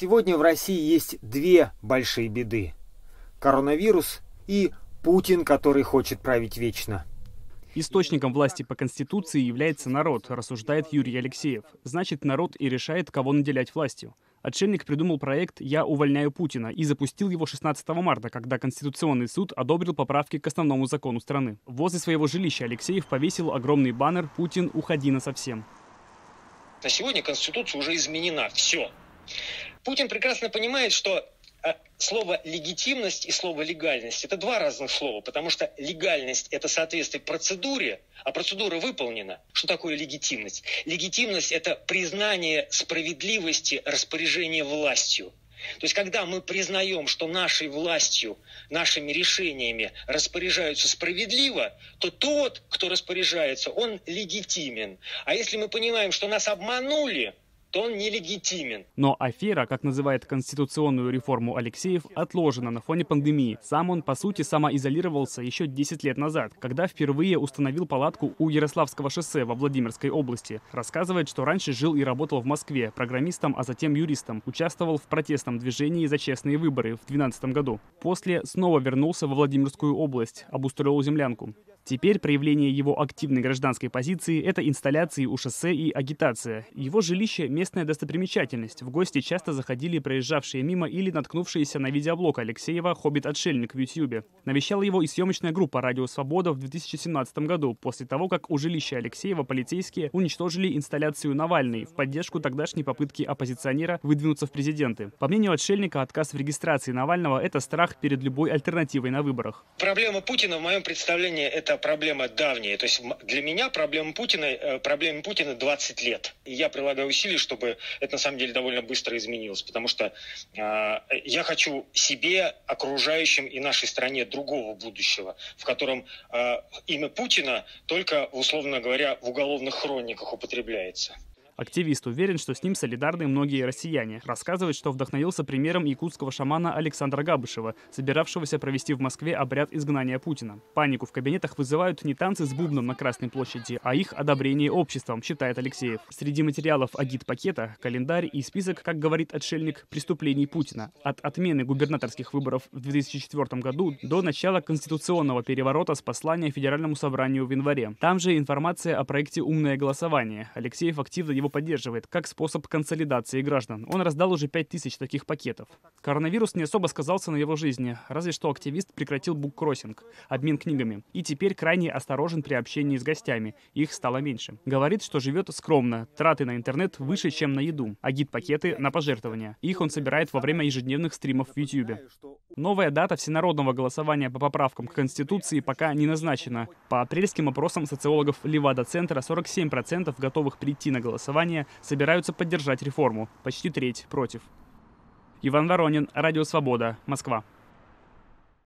Сегодня в России есть две большие беды. Коронавирус и Путин, который хочет править вечно. Источником власти по Конституции является народ, рассуждает Юрий Алексеев. Значит, народ и решает, кого наделять властью. Отшельник придумал проект «Я увольняю Путина» и запустил его 16 марта, когда Конституционный суд одобрил поправки к основному закону страны. Возле своего жилища Алексеев повесил огромный баннер «Путин, уходи насовсем». На сегодня Конституция уже изменена. Все. Путин прекрасно понимает, что слово «легитимность» и слово «легальность» — это два разных слова, потому что легальность — это соответствие процедуре, а процедура выполнена. Что такое легитимность? Легитимность — это признание справедливости распоряжения властью. То есть, когда мы признаем, что нашей властью, нашими решениями распоряжаются справедливо, то тот, кто распоряжается, он легитимен. А если мы понимаем, что нас обманули, то он нелегитимен. Но афера, как называет конституционную реформу Алексеев, отложена на фоне пандемии. Сам он, по сути, самоизолировался еще 10 лет назад, когда впервые установил палатку у Ярославского шоссе во Владимирской области. Рассказывает, что раньше жил и работал в Москве программистом, а затем юристом. Участвовал в протестном движении за честные выборы в 2012 году. После снова вернулся во Владимирскую область, обустроил землянку. Теперь проявление его активной гражданской позиции – это инсталляции у шоссе и агитация. Его жилище – местная достопримечательность. В гости часто заходили проезжавшие мимо или наткнувшиеся на видеоблог Алексеева «Хоббит-отшельник» в Ютьюбе. Навещала его и съемочная группа «Радио Свобода» в 2017 году, после того, как у жилища Алексеева полицейские уничтожили инсталляцию «Навальный» в поддержку тогдашней попытки оппозиционера выдвинуться в президенты. По мнению Отшельника, отказ в регистрации Навального – это страх перед любой альтернативой на выборах. Проблема Путина, в моем представлении, это проблема давняя. То есть для меня проблема Путина 20 лет. И я прилагаю усилия, чтобы это на самом деле довольно быстро изменилось. Потому что я хочу себе, окружающим и нашей стране другого будущего, в котором имя Путина только, условно говоря, в уголовных хрониках употребляется. Активист уверен, что с ним солидарны многие россияне. Рассказывает, что вдохновился примером якутского шамана Александра Габышева, собиравшегося провести в Москве обряд изгнания Путина. Панику в кабинетах вызывают не танцы с бубном на Красной площади, а их одобрение обществом, считает Алексеев. Среди материалов агитпакета – календарь и список, как говорит Отшельник, преступлений Путина. От отмены губернаторских выборов в 2004 году до начала конституционного переворота с послания Федеральному собранию в январе. Там же информация о проекте «Умное голосование». Алексеев активно его поддерживает как способ консолидации граждан. Он раздал уже 5000 таких пакетов. Коронавирус не особо сказался на его жизни, разве что активист прекратил буккроссинг, обмен книгами, и теперь крайне осторожен при общении с гостями. Их стало меньше. Говорит, что живет скромно, траты на интернет выше, чем на еду, а гид-пакеты на пожертвования. Их он собирает во время ежедневных стримов в Ютьюбе. Новая дата всенародного голосования по поправкам к Конституции пока не назначена. По апрельским опросам социологов Левада Центра 47% готовых прийти на голосование собираются поддержать реформу. Почти треть против. Иван Воронин, Радио Свобода, Москва.